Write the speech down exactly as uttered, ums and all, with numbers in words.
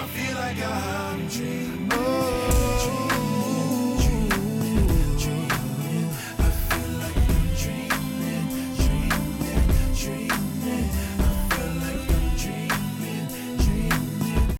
I feel like I have a dream.